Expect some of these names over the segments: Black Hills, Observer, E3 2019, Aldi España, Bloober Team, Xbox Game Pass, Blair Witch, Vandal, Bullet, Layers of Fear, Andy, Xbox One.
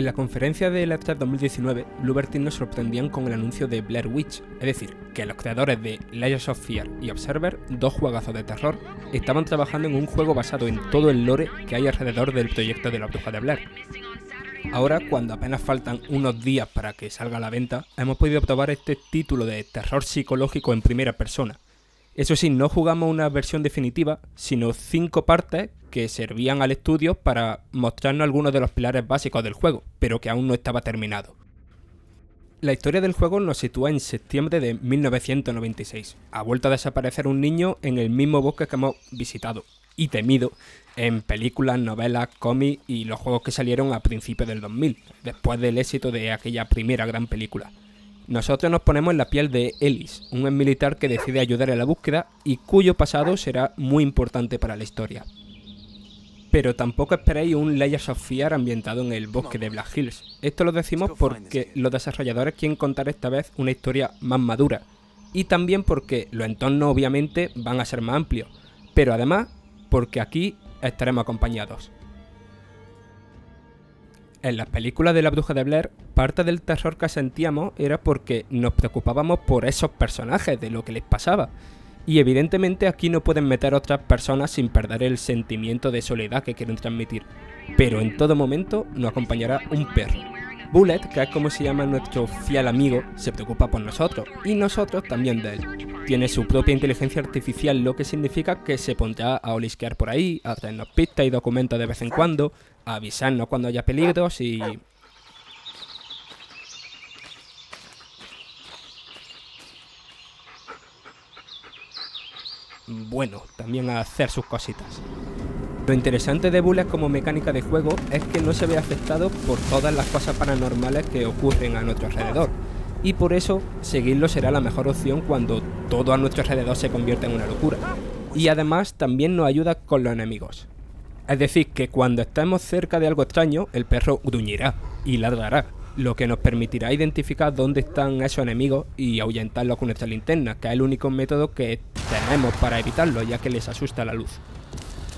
En la conferencia del E3 2019, Bloober Team nos sorprendían con el anuncio de Blair Witch, es decir, que los creadores de Layers of Fear y Observer, dos juegazos de terror, estaban trabajando en un juego basado en todo el lore que hay alrededor del proyecto de la bruja de Blair. Ahora, cuando apenas faltan unos días para que salga a la venta, hemos podido probar este título de terror psicológico en primera persona. Eso sí, no jugamos una versión definitiva, sino 5 partes que servían al estudio para mostrarnos algunos de los pilares básicos del juego, pero que aún no estaba terminado. La historia del juego nos sitúa en septiembre de 1996, ha vuelto a desaparecer un niño en el mismo bosque que hemos visitado y temido en películas, novelas, cómics y los juegos que salieron a principios del 2000, después del éxito de aquella primera gran película. Nosotros nos ponemos en la piel de Ellis, un exmilitar que decide ayudar en la búsqueda y cuyo pasado será muy importante para la historia. Pero tampoco esperéis un Layers of Fear ambientado en el bosque de Black Hills. Esto lo decimos porque los desarrolladores quieren contar esta vez una historia más madura y también porque los entornos obviamente van a ser más amplios, pero además porque aquí estaremos acompañados. En las películas de la bruja de Blair, parte del terror que sentíamos era porque nos preocupábamos por esos personajes, de lo que les pasaba. Y evidentemente aquí no pueden meter otras personas sin perder el sentimiento de soledad que quieren transmitir. Pero en todo momento nos acompañará un perro. Bullet, que es como se llama nuestro fiel amigo, se preocupa por nosotros, y nosotros también de él. Tiene su propia inteligencia artificial, lo que significa que se pondrá a olisquear por ahí, a traernos pistas y documentos de vez en cuando, a avisarnos cuando haya peligros y... bueno, también a hacer sus cositas. Lo interesante de Bullet como mecánica de juego es que no se ve afectado por todas las cosas paranormales que ocurren a nuestro alrededor, y por eso seguirlo será la mejor opción cuando todo a nuestro alrededor se convierta en una locura, y además también nos ayuda con los enemigos. Es decir, que cuando estemos cerca de algo extraño, el perro gruñirá y ladrará, lo que nos permitirá identificar dónde están esos enemigos y ahuyentarlos con nuestra linterna, que es el único método que tenemos para evitarlo, ya que les asusta la luz.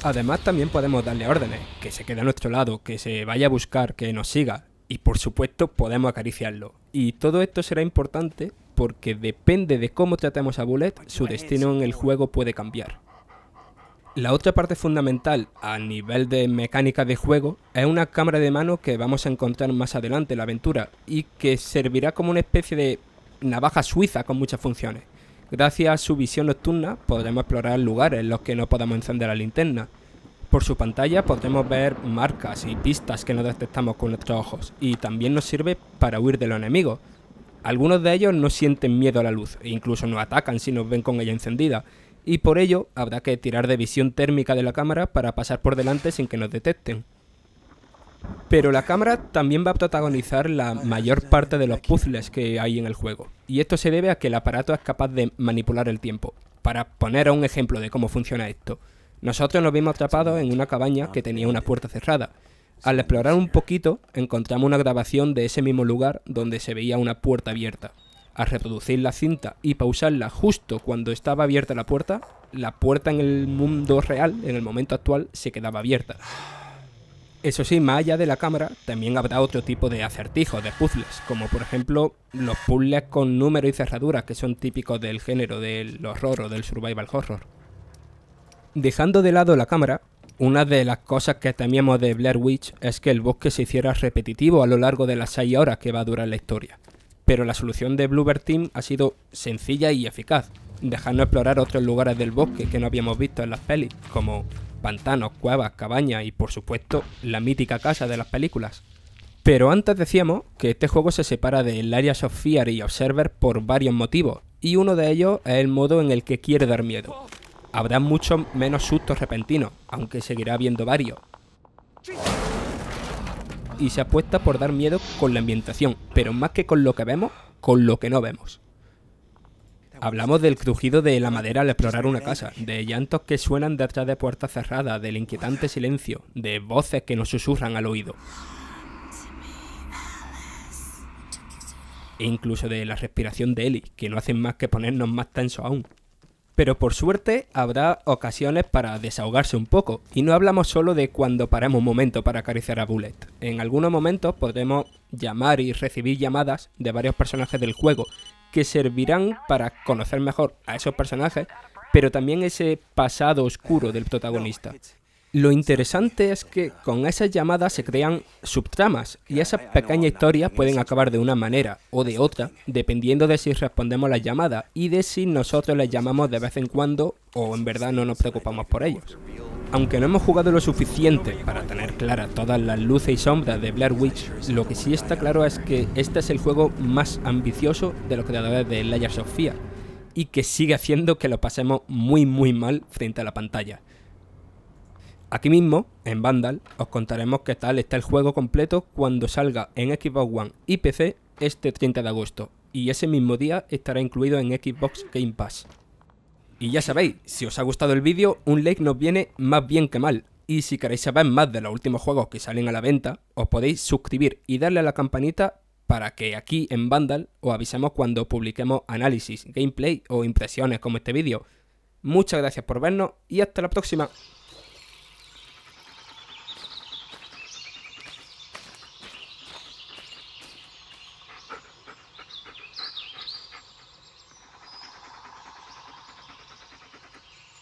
Además también podemos darle órdenes, que se quede a nuestro lado, que se vaya a buscar, que nos siga, y por supuesto podemos acariciarlo. Y todo esto será importante porque depende de cómo tratemos a Bullet, su destino en el juego puede cambiar. La otra parte fundamental a nivel de mecánica de juego es una cámara de mano que vamos a encontrar más adelante en la aventura y que servirá como una especie de navaja suiza con muchas funciones. Gracias a su visión nocturna podremos explorar lugares en los que no podamos encender la linterna. Por su pantalla podremos ver marcas y pistas que no detectamos con nuestros ojos, y también nos sirve para huir de los enemigos. Algunos de ellos no sienten miedo a la luz, e incluso nos atacan si nos ven con ella encendida, y por ello habrá que tirar de visión térmica de la cámara para pasar por delante sin que nos detecten. Pero la cámara también va a protagonizar la mayor parte de los puzzles que hay en el juego, y esto se debe a que el aparato es capaz de manipular el tiempo. Para poner un ejemplo de cómo funciona esto, nosotros nos vimos atrapados en una cabaña que tenía una puerta cerrada. Al explorar un poquito, encontramos una grabación de ese mismo lugar donde se veía una puerta abierta. Al reproducir la cinta y pausarla justo cuando estaba abierta la puerta en el mundo real, en el momento actual, se quedaba abierta. Eso sí, más allá de la cámara, también habrá otro tipo de acertijos, de puzzles, como por ejemplo los puzzles con números y cerraduras que son típicos del género del horror o del survival horror. Dejando de lado la cámara, una de las cosas que temíamos de Blair Witch es que el bosque se hiciera repetitivo a lo largo de las 6 horas que va a durar la historia. Pero la solución de Bloober Team ha sido sencilla y eficaz, dejando explorar otros lugares del bosque que no habíamos visto en las pelis, como pantanos, cuevas, cabañas y por supuesto la mítica casa de las películas. Pero antes decíamos que este juego se separa de Layers of Fear y Observer por varios motivos, y uno de ellos es el modo en el que quiere dar miedo. Habrá muchos menos sustos repentinos, aunque seguirá habiendo varios. Y se apuesta por dar miedo con la ambientación, pero más que con lo que vemos, con lo que no vemos. Hablamos del crujido de la madera al explorar una casa, de llantos que suenan detrás de puertas cerradas, del inquietante silencio, de voces que nos susurran al oído. E incluso de la respiración de Ellie, que no hacen más que ponernos más tensos aún. Pero por suerte habrá ocasiones para desahogarse un poco, y no hablamos solo de cuando paramos un momento para acariciar a Bullet. En algunos momentos podremos llamar y recibir llamadas de varios personajes del juego, que servirán para conocer mejor a esos personajes, pero también ese pasado oscuro del protagonista. Lo interesante es que con esas llamadas se crean subtramas, y esas pequeñas historias pueden acabar de una manera o de otra, dependiendo de si respondemos las llamadas y de si nosotros les llamamos de vez en cuando o en verdad no nos preocupamos por ellos. Aunque no hemos jugado lo suficiente para tener claras todas las luces y sombras de Blair Witch, lo que sí está claro es que este es el juego más ambicioso de los creadores de Layers of Fear, y que sigue haciendo que lo pasemos muy mal frente a la pantalla. Aquí mismo, en Vandal, os contaremos qué tal está el juego completo cuando salga en Xbox One y PC este 30 de agosto, y ese mismo día estará incluido en Xbox Game Pass. Y ya sabéis, si os ha gustado el vídeo, un like nos viene más bien que mal, y si queréis saber más de los últimos juegos que salen a la venta, os podéis suscribir y darle a la campanita para que aquí en Vandal os avisemos cuando publiquemos análisis, gameplay o impresiones como este vídeo. Muchas gracias por vernos y hasta la próxima.